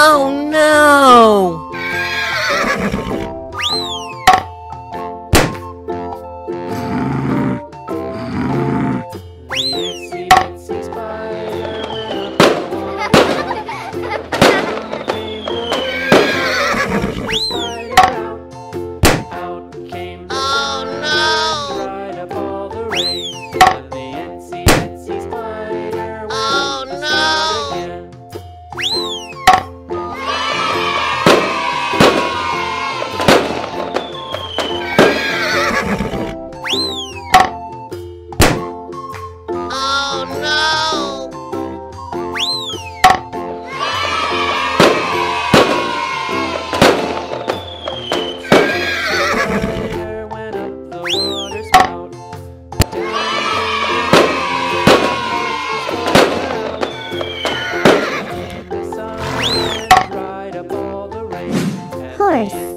Oh no! Oh no! Horse.